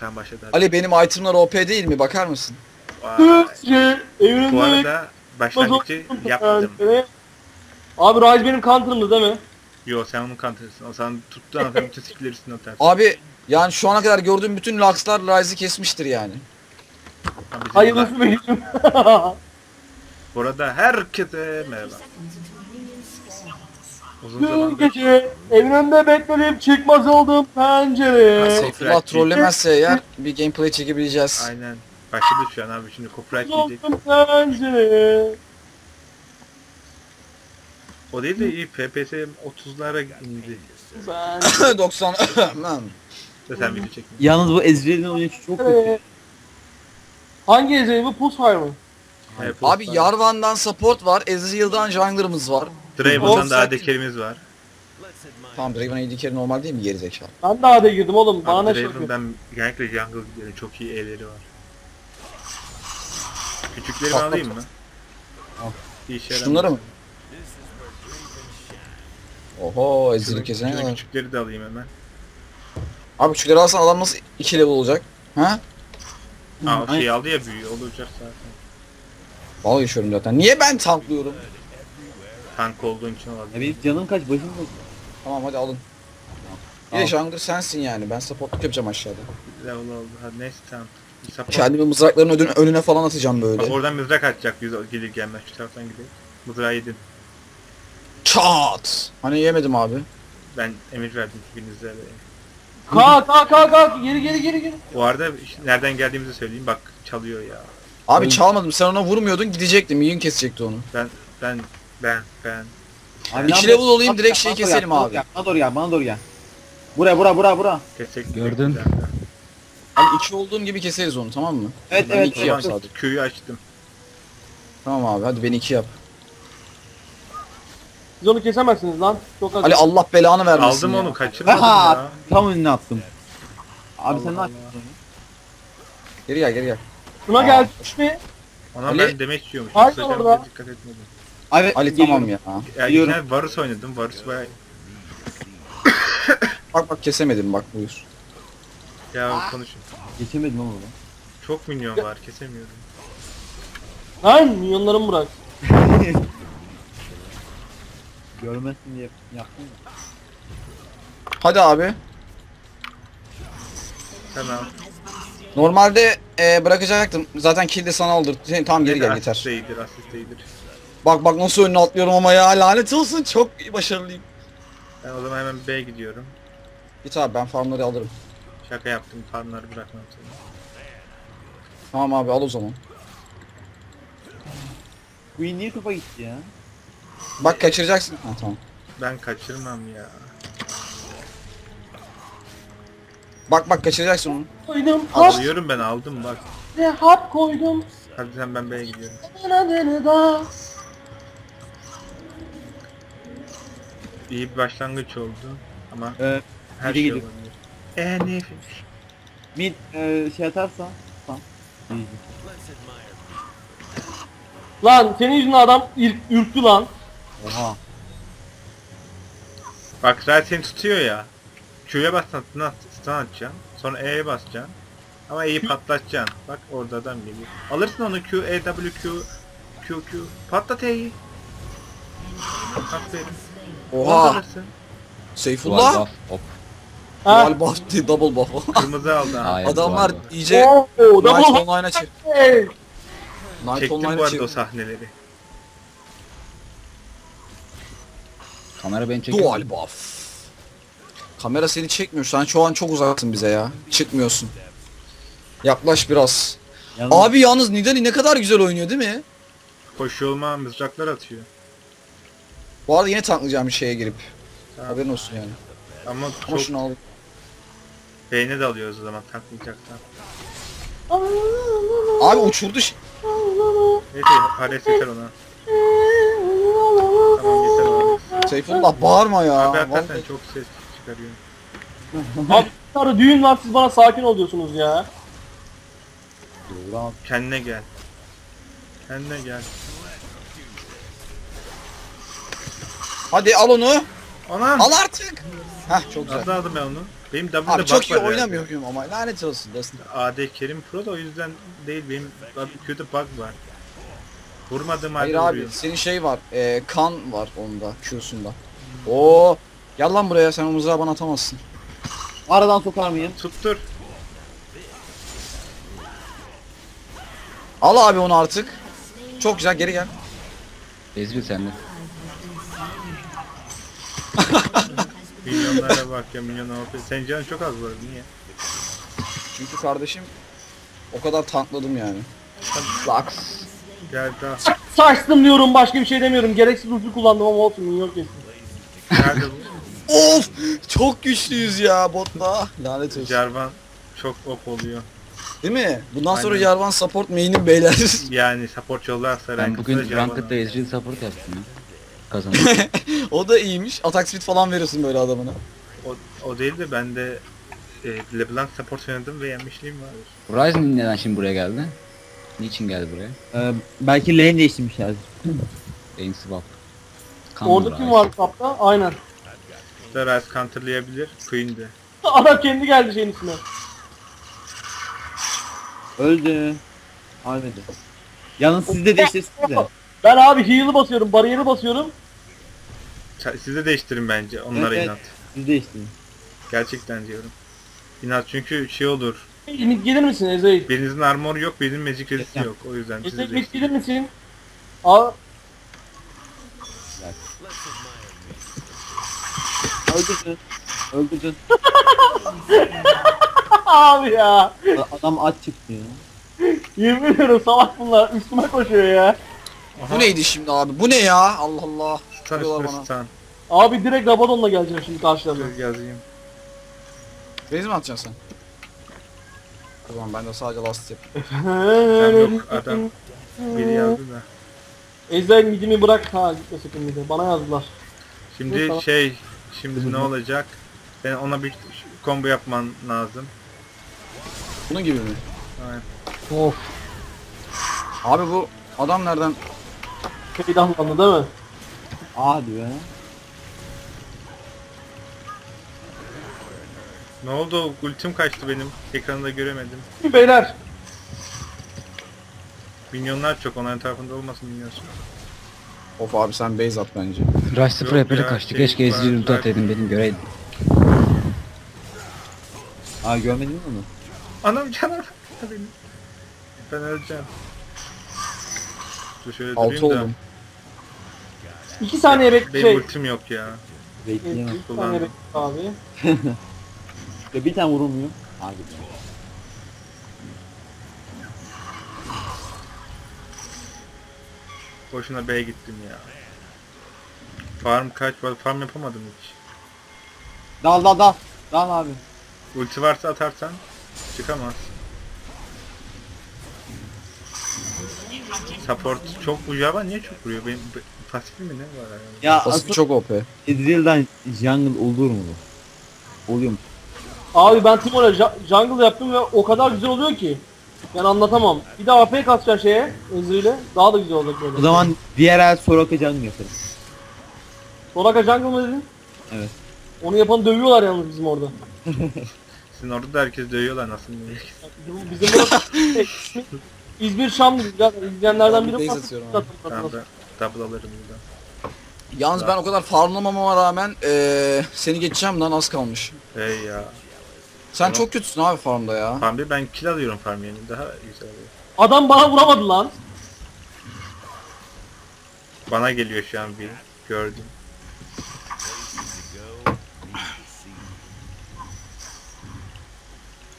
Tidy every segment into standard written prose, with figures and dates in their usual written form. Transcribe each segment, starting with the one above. Sen başla. Ali benim itemlar OP değil mi? Bakar mısın? Bu arada başlangıcı yaptım. Abi Ryze benim counter'ımız değil mi? Yo sen onun counter'ısın. O sen tuttuğun an bütün skill'leri üstüne atarsın. Abi yani şu ana kadar gördüğüm bütün Lux'lar Ryze'i kesmiştir yani. Hayırlısı benim. Bu arada herkese merhaba. Uzun zamandır. Gece evin önünde bekledim, çıkmaz oldum pencereye. Seyfullah trollemezse eğer bir gameplay çekebileceğiz. Aynen. Başladı şu an abi, şimdi copyright yiyecek. O değil de iyi FPS 30'lara indi. 90 lan. Sen video çekme. Yalnız bu Ezreal'in oyunu çok kötü. Hangi Ezreal bu? Pulsefire mı? Evet, abi Jarvan'dan support var, Ezreal'dan jungler'ımız var. Draven'dan da ADC'miz var. Tamam Draven'ın ADC'leri normal değil mi gerizekalı? Ben de ADC'ye girdim oğlum. Bana Draven'dan genellikle jungle çok iyi E'leri var. Küçükleri ben alayım mı? Şunları mı? Oho Ezreal'i kesene kadar. Küçükleri de alayım hemen. Abi küçükleri alsan adam nasıl 2 level olacak? Ha? Aa o şeyi aldı ya büyüğü, olacak zaten. Vallahi yaşıyorum zaten. Niye ben tanklıyorum? Tank olduğun için olabilir. Benim canım kaç, başım kaç. Tamam hadi alın. Tamam. Bir de jungler sensin yani. Ben supportluk yapacağım aşağıda. Level oldu. Hadi neyse tamam. Kendimi mızrakların önüne falan atacağım böyle. Bak oradan mızrak atacak. Gelir gelmez. Şu taraftan gidelim. Mızrağı yedin. Çat! Hani yemedim abi. Ben emir verdim gününüzde. Kalk. Geri. Bu arada işte nereden geldiğimizi söyleyeyim. Bak çalıyor ya. Abi çalmadım. Sen ona vurmuyordun. Gidecektim. Oyun kesecekti onu. Ben. Abi 2 level olayım direkt şeyi keselim abi. Bana doğru gel. Bura. Kesecek. Gördün. Hani 2 olduğum gibi keseriz onu, tamam mı? Evet. 2 yap sadece. Köyü açtım. Tamam abi hadi beni 2 yap. Siz onu kesemezsiniz lan. Çok az. Ali Allah belanı vermesin. Aldım ya. Onu kaçırmadım ya. Tam önüne attım. Abi Allah sen ne yaptın? Geri gel. Buna geldi mi? Ona Ali... ben demek istiyormuş. Saçlarına dikkat etmedim. Abi Ali tamam ya. Yine Varus oynadım. Varus bayağı. bak kesemedim bak buyur. Ya konuşun. Kesemedim ama ben. Çok minyon var, kesemiyorum. Lan minyonlarımı bırak. Görmezsin diye yaktın mı? Hadi abi. Tamam. Normalde bırakacaktım. Zaten kill de sana aldır. Tamam geri gel yeter. Asist değildir. Bak nasıl önüne atlıyorum ama ya lanet olsun, çok başarılıyım. Ben o zaman hemen B'ye gidiyorum. Git abi ben farmları alırım. Şaka yaptım, farmları bırakmam seni. Tamam abi al o zaman. Bu niye topa gitti ya? Bak kaçıracaksın. Ha tamam. Ben kaçırmam ya. Bak kaçıracaksın onu. Koydum. Alıyorum ben, aldım bak. Ne hap koydum. Hadi sen ben B'ye gidiyorum. İyi bir başlangıç oldu ama her şey olabilir. Neyse. Bir şey atarsa tamam. Lan senin yüzünden adam ürktü lan. Oha. Bak zaten tutuyor ya. Q'ya basacaksın, stun atacaksın. Sonra E'ye basacaksın. Ama E'yi patlatacaksın. Bak orada adam geliyor. Alırsın onu Q, E, W, Q. Patlat E'yi. Aferin. Oha. Seyfullah. Dual buff değil, double buff. Kırmızı aldı ha. Adamlar iyice Night Online'a çekti. Çektim bu arada o sahneleri. Kamera beni çekiyor. Dual buff. Kamera seni çekmiyor. Sen şu an çok uzaksın bize ya. Çıkmıyorsun. Yaklaş biraz. Abi yalnız Nidalee ne kadar güzel oynuyor değil mi? Koşulma, mızraklar atıyor. Bu arada yine tanklayacağım bir şeye girip. Tamam. Haberin olsun yani. Ama şunu al. Beyni de alıyoruz o zaman tanklayacaktan. Abi uçurdu. Neyse pares yeter ona. Tamam yeter ona. Seyfullah bağırma ya. Abi hakikaten çok ses çıkarıyor. Abi sarı düğün var, siz bana sakin oluyorsunuz ya. Doğru. Kendine gel. Hadi al onu. Anam. Al artık. Hah çok güzel. Atladım ben onu. Benim W'de abi çok iyi oynamıyor yani. Ama lanet olsun dostum. AD Kerim Pro da o yüzden değil, benim kötü bug var. Vurmadığım halde vuruyor. Hayır abi senin şey var, kan var onda, Q'sunda. Oo, gel lan buraya, sen o mızrağı bana atamazsın. Aradan sokar mıyım? Tuttur. Al abi onu artık. Çok güzel, geri gel. Ezreal sende. Milyonlara bak ya, milyon AWP. Sen canın çok az var, niye? Çünkü kardeşim o kadar tankladım yani. Lux. Gel daha. Saçtım diyorum, başka bir şey demiyorum. Gereksiz uzun kullandım ama olsun, milyon kesin. Nerede bu? Of! Çok güçlüyüz ya botla. Lanet olsun. Jarvan çok op oluyor. Değil mi? Bundan aynen. Sonra Jarvan support main'im beyler. Yani support yollarsa ben bugün ranked'da Ezreal support yaptım ya. Kazandım. O da iyiymiş. Atak speed falan veriyorsun böyle adamına. O değil de ben de Leblanc support oynadım ve yenmişliğim var. Ryze neden şimdi buraya geldi? Niçin geldi buraya? Belki lane değiştirmişlerdir. Lane swap. Orada kim var kapta? Aynen. Ryze counterlayabilir. Queen'de. Adam kendi geldi şeyin içine. Öldü. Almedi. Yalnız sizde değiştirsiniz de. Ben abi heal'ı basıyorum, bariyeri basıyorum. Siz de değiştirin bence, onlara evet, inat. Siz değiştirin. Gerçekten diyorum. İnat çünkü şey olur. Mid gelir misin Ezreal? Birinizin armoru yok, birinin magic resist'i yok. O yüzden siz de değiştirin. Mid gelir misin? Al. Öldürdün. Öldürdün. Abi ya. Adam aç çıktı ya. Yemin ediyorum salak bunlar, üstüme koşuyor ya. Aha. Bu neydi şimdi abi? Bu ne ya? Allah Allah. Stan. Abi direkt Rabadon'la geleceğim şimdi karşılamıyorum. Geleceğim. Base mi atacaksın sen? O zaman ben de sadece last yap. Yok adam. Biri yazdı da. Ezreal midimi bırak. Ha gitme sakın midi. Bana yazdılar. Şimdi dur, şey. Şimdi ne olacak? Ben ona bir combo yapman lazım. Bunun gibi mi? Aynen. Of. Abi bu adam nereden? Şeyden anladı değil mi? Hadi be. Ne oldu? Ultim kaçtı benim. Ekranında göremedim. Beyler. Minyonlar çok, onların tarafında olmasın minyonsun. Of abi sen base at bence. Rush 0 yapıyla kaçtı. Keşke Ezreal ulti ataydım, benim göreydim. Aa görmedin mi onu? Anam canım. Ben öleceğim. Şöyle 6 oldum. 2 saniye bekle. Benim ultim yok ya. Bekleyemem. 2 saniye bekle abi. Bir tane vurulmuyor. Abi. Boşuna B'ye gittim ya. Farm kaç var? Farm yapamadım hiç. Dal. Dal abi. Ulti varsa atarsan çıkamaz. Support çok vuruyor ama niye çok vuruyor? Benim pasif mi ne var yani? Ya pasif çok OP. Ezreal'dan jungle olur mu bu? Oluyor mu? Abi ben Timur'a jungle yaptım ve o kadar güzel oluyor ki. Yani anlatamam. Bir daha AP kasacağım şeye, Ezreal'e. Daha da güzel olacak böyle. O zaman diğer el Soraka jungle yaparız. Soraka jungle mı dedin? Evet. Onu yapan dövüyorlar yalnız bizim orada. Sizin orada da herkes dövüyorlar nasıl? Bizim burada... İzmir Şam izleyenlerden biri var. Ben de double alırım buradan. Yalnız ben o kadar farmlamama rağmen seni geçeceğim lan, az kalmış. Hey ya. Sen tamam. Çok kötüsün abi farmda ya. Farm ben kill alıyorum farm yani, daha güzel. Adam bana vuramadı lan. Bana geliyor şu an bir gördüm.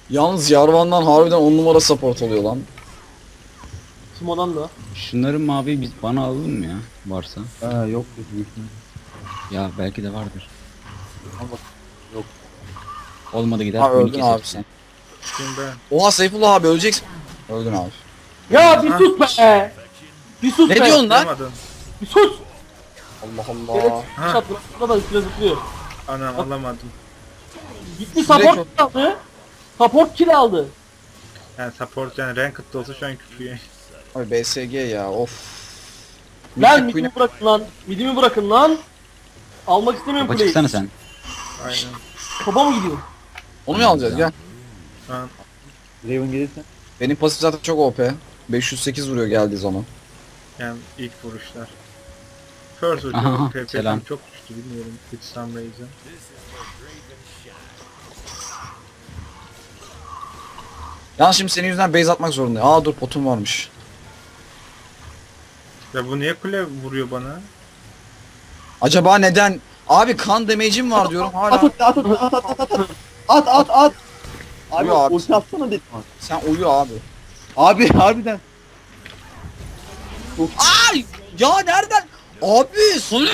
Yalnız Jarvan'dan harbiden 10 numara support oluyor lan. Modan da. Şunların mavi biz bana alalım mı ya varsa? Yok dedi. Ya belki de vardır. Ama yok. Olmadı gider. Ha, öldün abi sen. Şimdi. Oha Seyfullah abi öleceksin. Öldün abi. Ya bir sus be. Bir sus ne be. Ne diyorsun lan? Bir sus. Allah Allah. Evet, şatla da üstüne zıplıyor. Anam alamadım. Gitti support kaldı. Support kill aldı. Yani support yani ranked'da olsa şu an küfür ye. Abi BSG ya of. Lan midimi bırakın lan. Almak istemiyorum kuleyi. Çıksana sen. Aynen. Topa mı gidiyor? Onu mu alacağız gel. Tamam. Draven gelirse. Benim pasif zaten çok OP. 508 vuruyor geldiği zaman. Yani ilk vuruşlar. First hocam PP'den çok düştü bilmiyorum. Pitsan Ryze'e. Yalnız şimdi senin yüzünden base atmak zorundayım. Aa dur potum varmış. Ya bu niye kule vuruyor bana? Acaba neden? Abi kan damage'im var diyorum hala. At. Abi ulti atsana dedim abi. Sen uyu abi. Abi harbiden. Ay! Ya nereden? Abi sonuç.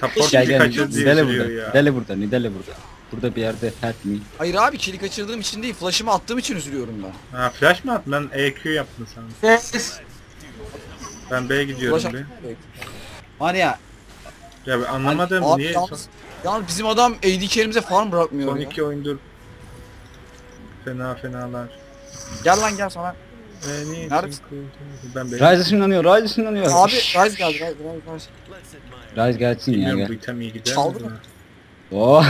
Support kill kaçırdı diye söylüyor ya. Nidalee burada. Burada bir yerde help me. Hayır abi kill kaçırdığım için değil, flash'ımı attığım için üzülüyorum ben. Ha flash mı attın? Ben EQ yaptım sana. Ben B'ye gidiyorum be. Var ya. Ya anlamadım abi, niye? Yalnız bizim adam ADC'lerimize farm bırakmıyor. 12 oyundur. Fenalar. Gel lan gel sana. Neredesin? Ryze sinirleniyor. Abi Ryze geldi. Ryze gelsin ya. Bilmiyorum bu item iyi gider. Çaldı mı? Oo.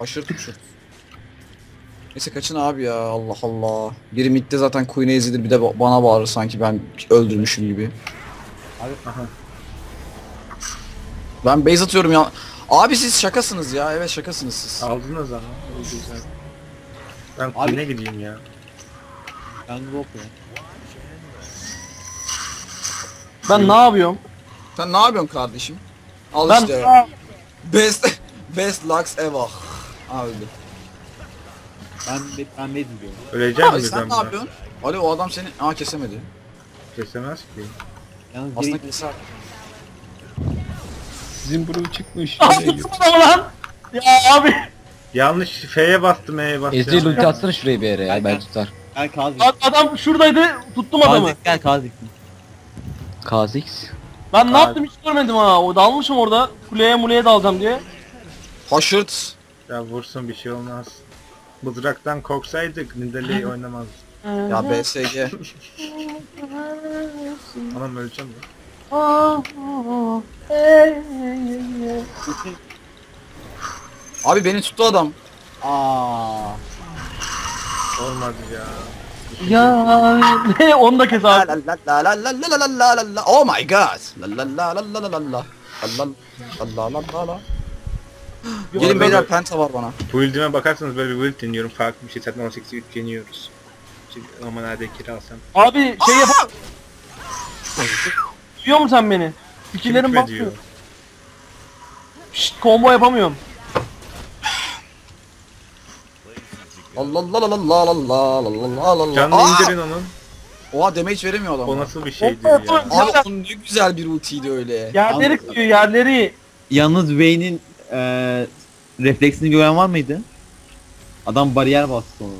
Aşırtmışım. Neyse kaçın abi ya Allah Allah. Biri midde zaten Queen'e ezilir bir de bana bağırır sanki ben öldürmüşüm gibi. Abi aha. Ben base atıyorum ya. Abi siz şakasınız ya. Evet şakasınız siz. Aldınız ama. Ben Queen'e gideyim ya. Ben drop ya. Ben ne yapıyorum? Sen ne yapıyorsun kardeşim? Al ben işte. Ben... Best Lux ever. Abi. Ben ne diyorum? Öleceğim mi sen? Ne yapıyorsun? Ali o adam seni aa kesemedi. Kesemez ki. Yalnız aslında keser. Sizin burun çıkmış. Lan. Ya abi. Yanlış F'ye bastım, E'ye bastım. Ezreal ulti atsana şurayı bir yere ya ben tutar. Gel Kha'Zix. Adam şuradaydı. Tuttum Kha'Zix, adamı. Gel Kha'Zix. Kha'Zix. Ben ne yaptım hiç görmedim ha. O dalmışım orada. Kuleye dalacağım diye. Haşırt. Ya vursun bir şey olmaz. Mızraktan korksaydık Nidalee'yi oynamazdık. Ya BSG. Anam öleceğim ya. Abi beni tuttu adam. Aa. Olmadı ya. Ya 10 dakika abi. Oh my god. La la la. Gelin beyler penta var bana. Bu build'ime bakarsanız böyle bir build deniyorum. Farklı bir şey zaten 18'i 3 yeniyoruz. Şimdi aman hadi kiralsam. Abi şey yap. Duyuyor musun sen beni? Fikirlerim bakıyor. Şşt combo yapamıyorum. Allah. Canını indirin onun. Oha damage veremiyor adam. O nasıl bir şeydi ya. Abi onun ne güzel bir ultiydi öyle. Yerleri kırıyor yerleri. Yalnız Vayne'in refleksini gören var mıydı? Adam bariyer bastı onu.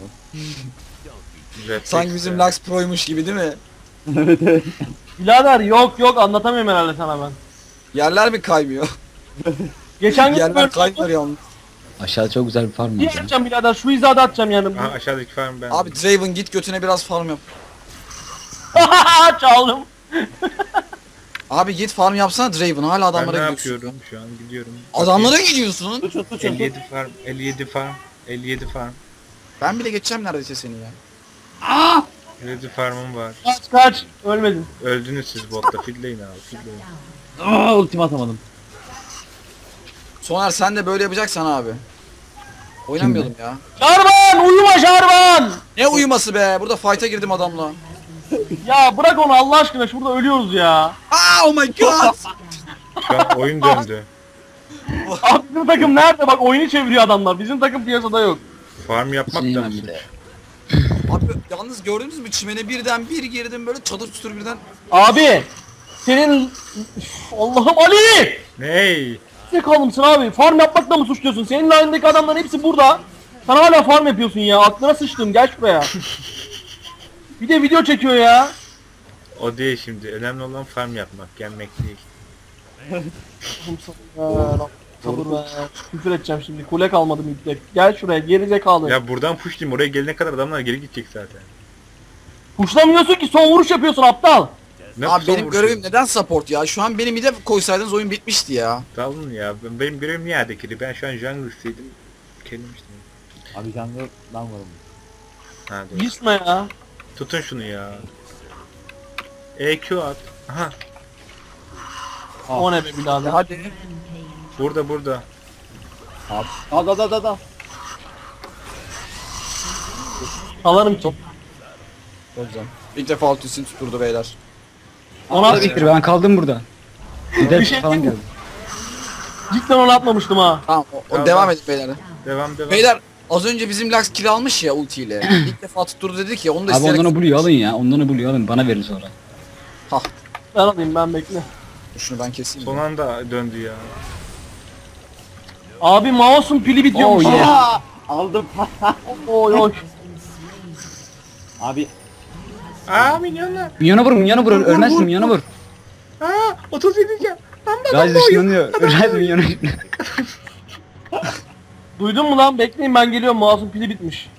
Sanki bizim Lux Pro'ymuş gibi değil mi? Evet. Birader yok anlatamıyorum herhalde sana ben. Yerler mi kaymıyor? Geçen gün böyle kaymıyor yalnız. Aşağıda çok güzel bir farm var. Yapacağım birader şu hizada atacağım yani. Aha, aşağıdaki farm ben. Abi Draven git götüne biraz farm yap. Çaldım. Abi git farm yapsana Draven hala adamlara ben ne gidiyorsun. Yapıyorum şu an gidiyorum. Adamlara gidiyorsun. 57 farm. Ben bile geçeceğim neredeyse seni ya. Aa! 57 farmım var. Kaç ölmedin. Öldünüz siz botta fidleyin abi fidleyin. Aa ultim atamadım. Soner sen de böyle yapacaksan abi. Oynamıyordum ya. Jarvan uyuma Jarvan. Ne uyuması be? Burada fight'a girdim adamla. Ya bırak onu Allah aşkına şurada ölüyoruz ya. Aa oh my god. Şu an oyun döndü. Bizim takım nerede bak oyunu çeviriyor adamlar. Bizim takım piyasada yok. Farm yapmak lazım. Abi yalnız gördünüz mü çimene birden bir girdim böyle çadır tutur birden. Abi senin Allah'ım Ali. Ney? Kalımsın abi. Farm yapmakla mı suçluyorsun? Senin line'deki adamların hepsi burada. Sen hala farm yapıyorsun ya. Aklına sıçtım. Gel şuraya. Bir de video çekiyor ya. O değil şimdi. Önemli olan farm yapmak. Gelmek değil. Sabır be. Küfür edeceğim şimdi. Kule kalmadı midde. Gel şuraya. Gerize kaldı. Ya buradan pushlayayım. Oraya gelene kadar adamlar geri gidecek zaten. Pushlamıyorsun ki. Son vuruş yapıyorsun aptal. Ne abi benim görevim neden support ya? Şu an benim bir de koysaydınız oyun bitmişti ya. Tamam ya, benim görevim niye adekili? Ben şu an jungle'siydim. Kendimiştim. Abi jungle ben varım. Ha, gitme ya. Tutun şunu ya. EQ at. Aha. O ne be birader? Hadi. Burada burada. Abi. Al. Alarım top. Olacağım. İlk defa alt üstünü tutturdu beyler. Ona bitir, ben kaldım burada. Bir şey falan geldi. Cidden onu atmamıştım ha. Tamam, tamam. Devam edin beyler. Devam. Beyler az önce bizim Lux kill almış ya ultiyle. İlk defa tutturdu dedik ya, onu da isterek... Abi ondan o blue'yu alın ya, bana verin sonra. Hah. Ben alayım, ben bekle. Şunu ben keseyim. Son anda döndü ya. Abi mouse'un pili bitiyormuş ya. Aldım. Oy. Abi. Aa minyonlar. Minyona vur. Ölmezsin, minyona vur. Aa 37. Ryze ışınlanıyor. Ryze minyona. Duydun mu lan? Bekleyin ben geliyorum. Mouse'un pili bitmiş.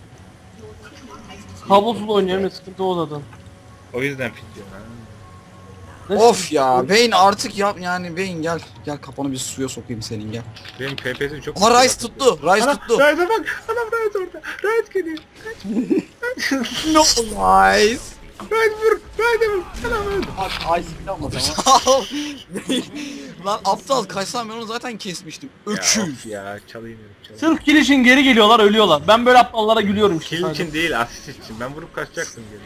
Kablosuz oynuyorum, sıkıntı o zaten. O yüzden bitiyor. Of ya, Beyin artık yap yani, Beyin gel kafanı bir suya sokayım senin, gel. Benim PP'si çok. Ama Ryze tuttu. Ryze'e bak. Adam Ryze orada. Ryze geliyor. No Ryze. Ryze vur. Adam öldü. Abi Ryze'ı almadım ama. Lan aptal, kaçsam ben onu zaten kesmiştim. Öküz ya, çalayım. Sırf kill için geri geliyorlar, ölüyorlar. Ben böyle aptallara gülüyorum. Kill için değil, asist için. Ben vurup kaçacaktım geri.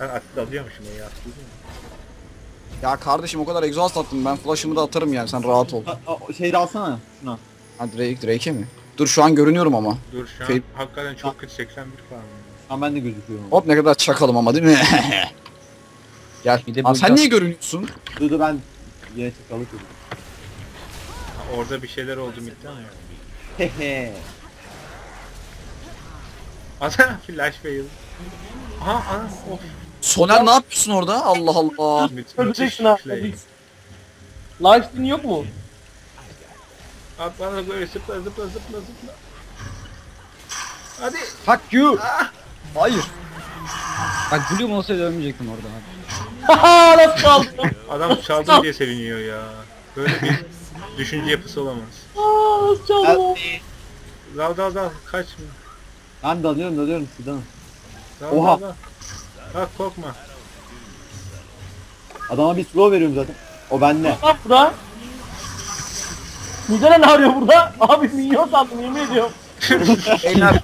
Ben asist alıyormuşum ya, asist değil mi? Ya kardeşim o kadar exhaust attım ben, flash'ımı da atarım yani, sen rahat ol. Şeyi alsana şuna. Ha Drake'e mi? Dur şu an görünüyorum ama. Dur şu an hakikaten çok kötü, 81 falan. Ama ben de gözüküyorum. Hop ne kadar çakalım ama değil mi? Gel. Abi sen niye görünüyorsun? Dur ben yine çakalık oldum. Orada bir şeyler oldu midden ya. Hehe. Ana flash fail. Aha of. Soner ne yapıyorsun orada? Allah Allah. Öleceksin ha. Lifestein yok mu? Abi bana böyle zıpla. Hadi. Fuck you. Hayır. Bak gülüm olsaydı ölmeyecektim orada abi. Haha nasıl kaldım? Adam çaldım diye seviniyor ya. Böyle bir düşünce yapısı olamaz. Aaa nasıl çaldım? Dal kaç mı? Ben dalıyorum sudan. Oha. Bak korkma. Adama bir slow veriyorum zaten. O bende. Bak burada. Nidalee ne arıyor burada? Abi minyon sandım, yemin ediyorum. Beyler.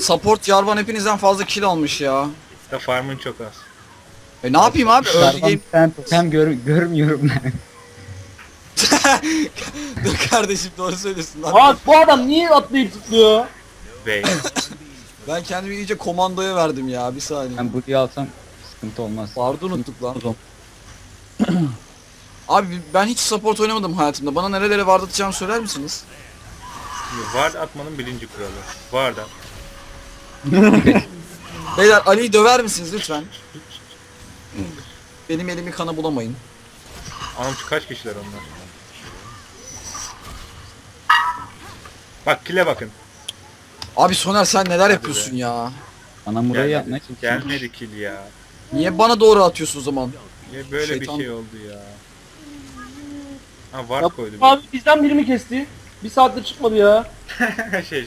Support Jarvan hepinizden fazla kill almış ya. İşte farmın çok az. Ne yapayım abi? Öldü game. Hem görmüyorum ben. Dur kardeşim, doğru söylüyorsun lan. Bak bu adam niye atlayıp tutuyor? Bey. Ben kendimi iyice komandoya verdim ya, bir saniye. Ben buraya alsam sıkıntı olmaz. Vardı unuttuk lan. Abi ben hiç support oynamadım hayatımda. Bana nerelere ward atacağımı söyler misiniz? Ward atmanın birinci kuralı. Ward at. Beyler Ali'yi döver misiniz lütfen? Benim elimi kana bulamayın. Anam kaç kişiler onlar? Bak kile bakın. Abi Soner sen neler hadi yapıyorsun be ya? Bana buraya yapmak için gelmedi kill ya. Niye bana doğru atıyorsun o zaman? Niye böyle şeytan... bir şey oldu ya? Ha var ya, koydum. Abi ya, bizden biri mi kesti? Bir saattir çıkmadı ya.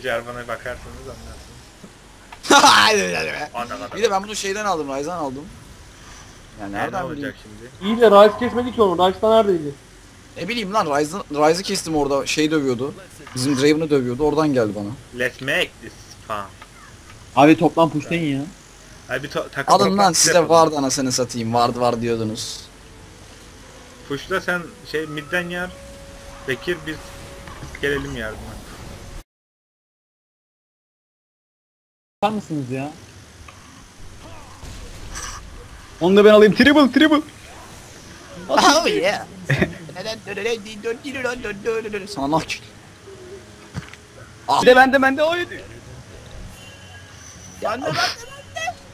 Jarvan'a bakarsanız anlarsın. Bir de ben bunu şeyden aldım, Ryze'dan aldım. Ya nereden olacak şimdi? İyi de Ryze kesmedik ki onu. Ryze'dan neredeydi? Ne bileyim lan, Ryze'ı kestim orada, şey dövüyordu. Bizim Draven'ı dövüyordu, oradan geldi bana. Let's make this fun. Abi toplam pushlayın ya. Abi alın lan size vardı, anasını satayım, vardı diyordunuz. Pushla sen şey midden yer. Bekir biz gelelim yardıma. Bakar mısınız ya? Onu da ben alayım, triple. Oh yeah. Sana nak. Ah. Bir de bende oyun. Bende.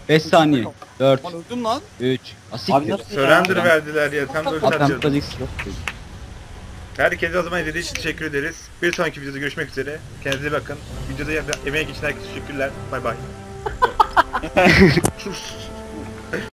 5 saniye. 4. Lan öldüm lan. 3. Asik. Surrender verdiler ya. Tam 4 atacağız. Herkese o zaman izlediği için teşekkür ederiz. Bir sonraki videoda görüşmek üzere. Kendinize bakın. Videoda emeğe geçen herkese teşekkürler. Bay bay.